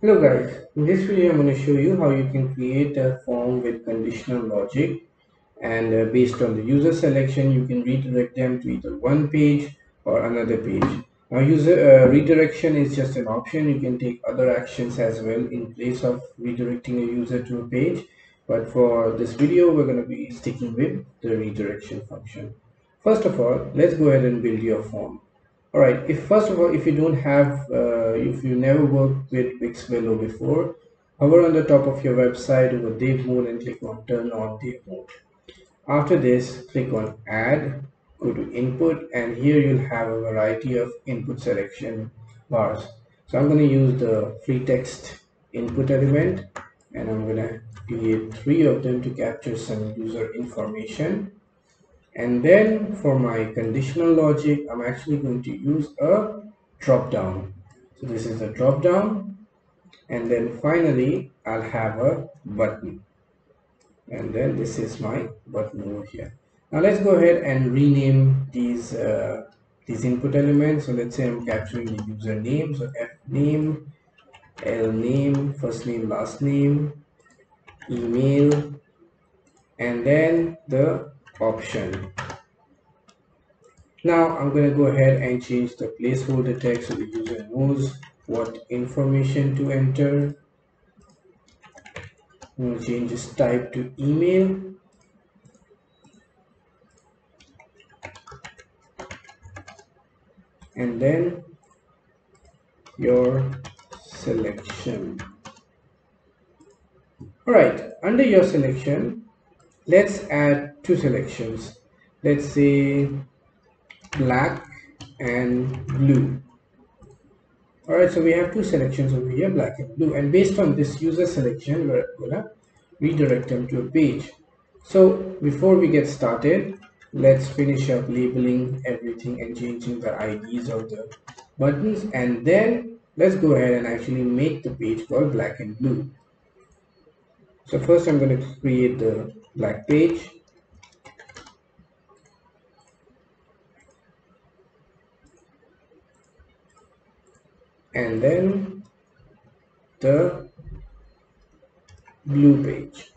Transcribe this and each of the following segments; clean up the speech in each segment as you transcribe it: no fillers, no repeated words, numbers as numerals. Hello guys, in this video I'm going to show you how you can create a form with conditional logic, and based on the user selection you can redirect them to either one page or another page. Now user redirection is just an option. You can take other actions as well in place of redirecting a user to a page, but for this video we're going to be sticking with the redirection function. First of all, let's go ahead and build your form. Alright, if you don't have, if you never worked with Wix Velo before, hover on the top of your website over Dev Mode and click on Turn on Dev Mode. After this, click on Add, go to Input, and here you'll have a variety of input selection bars. So I'm going to use the free text input element, and I'm going to create three of them to capture some user information. And then for my conditional logic, I'm actually going to use a drop down. So this is a drop down. And then finally, I'll have a button. And then this is my button over here. Now let's go ahead and rename these input elements. So let's say I'm capturing the user name. So F name, L name, first name, last name, email, and then the option. Now I'm going to go ahead and change the placeholder text so the user knows what information to enter. I'm going to change this type to email. And then your selection. Alright, under your selection, let's add two selections. Let's say black and blue. All right, so we have two selections over here, black and blue, and based on this user selection we're gonna redirect them to a page. So before we get started, let's finish up labeling everything and changing the IDs of the buttons, and then let's go ahead and actually make the page called black and blue. So first I'm going to create the black page, and then the blue page.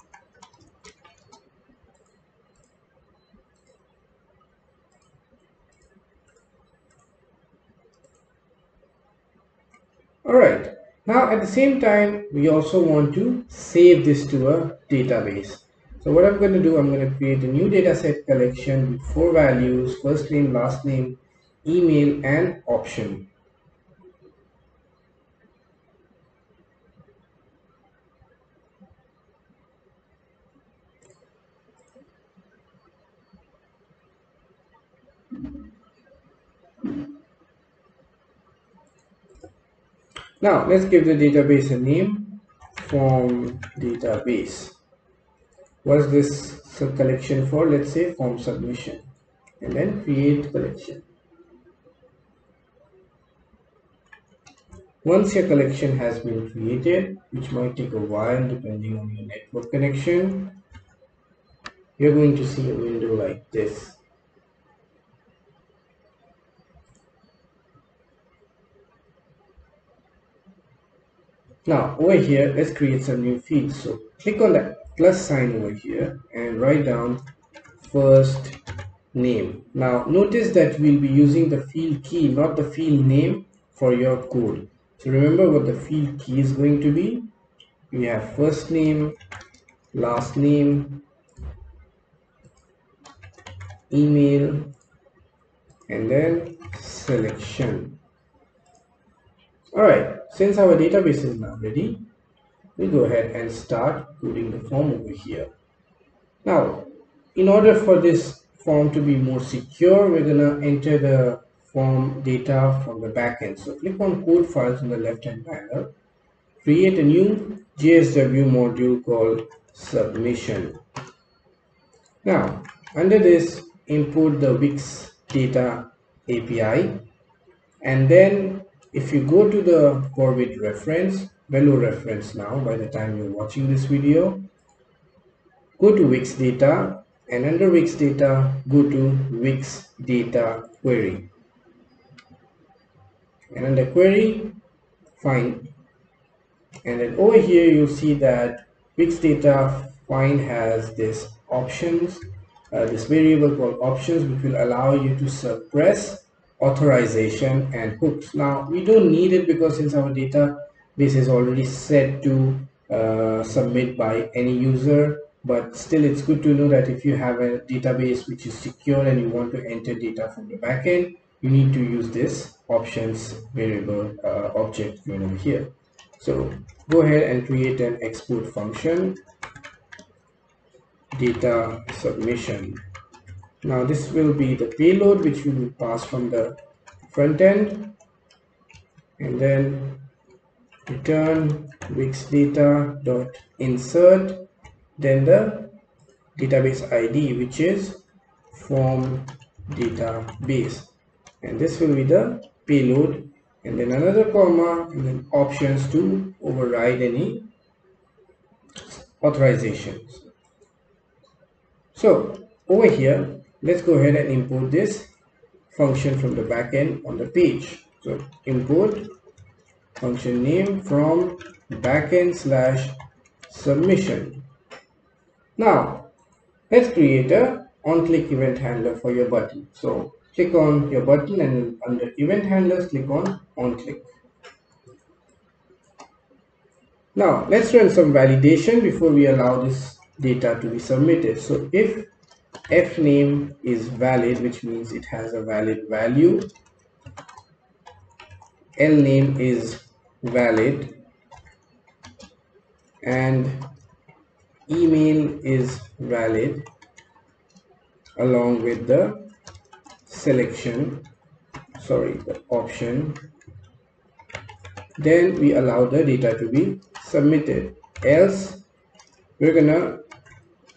All right, now at the same time we also want to save this to a database. So what I'm going to do, I'm going to create a new dataset collection with four values: first name, last name, email, and option. Now let's give the database a name, form database. What's this sub collection for? Let's say form submission, and then create collection. Once your collection has been created, which might take a while depending on your network connection, you're going to see a window like this. Now over here, let's create some new fields. So click on that plus sign over here and write down first name. Now notice that we'll be using the field key, not the field name, for your code. So remember what the field key is going to be. We have first name, last name, email, and then selection. Alright, since our database is now ready, we go ahead and start coding the form over here. Now, in order for this form to be more secure, we're going to enter the form data from the backend. So click on Code Files on the left-hand panel, create a new JSW module called Submission. Now, under this, import the Wix data API, and then if you go to the Corvid reference, Velo reference now, by the time you're watching this video, go to Wix data, and under Wix data, go to Wix data query. And under query, find And then over here you see that Wix data find has this options, this variable called options, which will allow you to suppress authorization and hooks. Now we don't need it because since our database is already set to submit by any user, but still it's good to know that if you have a database which is secure and you want to enter data from the backend, you need to use this options variable object over here. So go ahead and create an export function, data submission. Now this will be the payload which we will pass from the front end, and then return Wix data dot insert, then the database ID, which is form database, and this will be the payload, and then another comma, and then options to override any authorizations. So over here, let's go ahead and import this function from the backend on the page. So import function name from backend / submission. Now let's create a on-click event handler for your button. So click on your button and under event handlers, click on on-click. Now let's run some validation before we allow this data to be submitted. So if fname is valid, which means it has a valid value, lname is valid, and email is valid along with the selection, the option, then we allow the data to be submitted. Else we're gonna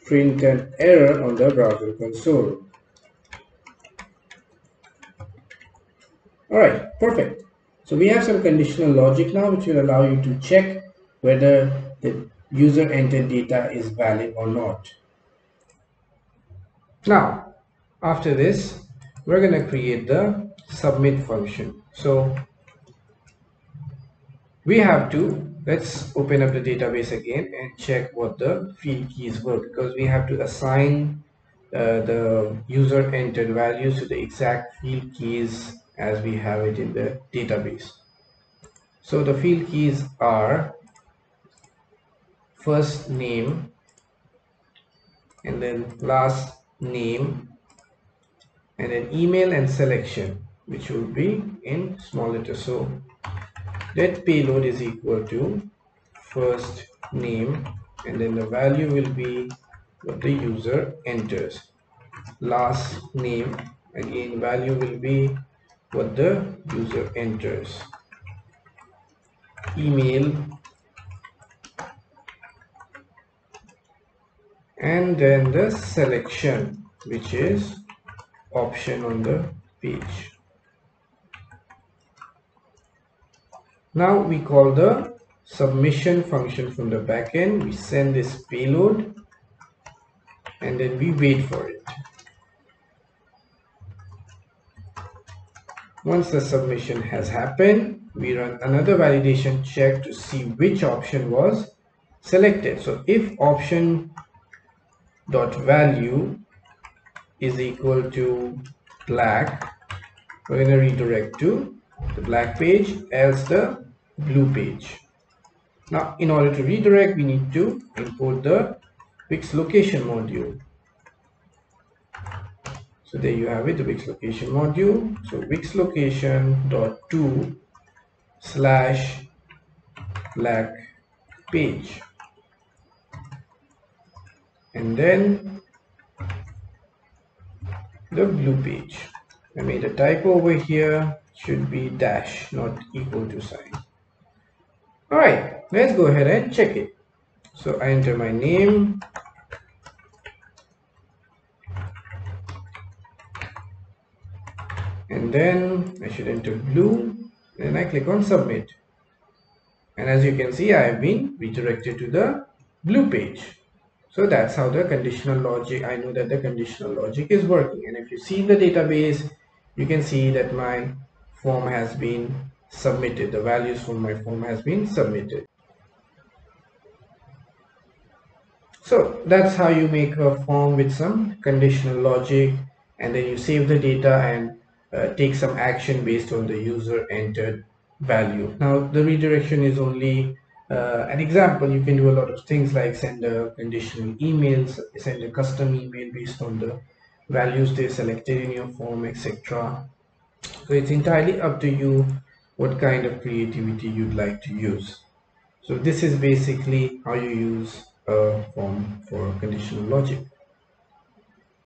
print an error on the browser console. Alright, perfect. So we have some conditional logic now which will allow you to check whether the user entered data is valid or not. Now after this, we're going to create the submit function. So we have to, let's open up the database again and check what the field keys were, because we have to assign the user entered values to the exact field keys as we have it in the database. So the field keys are first name, and then last name, and then email and selection, which will be in small letters. So let payload is equal to first name, and then the value will be what the user enters. Last name, again value will be what the user enters. Email, and then the selection, which is option on the page. Now we call the submission function from the backend. We send this payload and then we wait for it. Once the submission has happened, we run another validation check to see which option was selected. So if option dot value is equal to black, we're going to redirect to the black page, else the blue page. Now in order to redirect, we need to import the Wix location module. So there you have it, the Wix location module. So Wix location dot to / black page, and then the blue page. I made a typo over here, should be dash, not equal to sign. Alright, let's go ahead and check it. So I enter my name, and then I should enter blue, then I click on submit, and as you can see, I have been redirected to the blue page. So that's how the conditional logic, I know that the conditional logic is working. And if you see the database, you can see that my form has been submitted, the values from my form has been submitted. So that's how you make a form with some conditional logic, and then you save the data and take some action based on the user entered value. Now the redirection is only an example. You can do a lot of things like send a conditional emails, send a custom email based on the values they selected in your form, etc. So it's entirely up to you what kind of creativity you'd like to use. So this is basically how you use a form for conditional logic.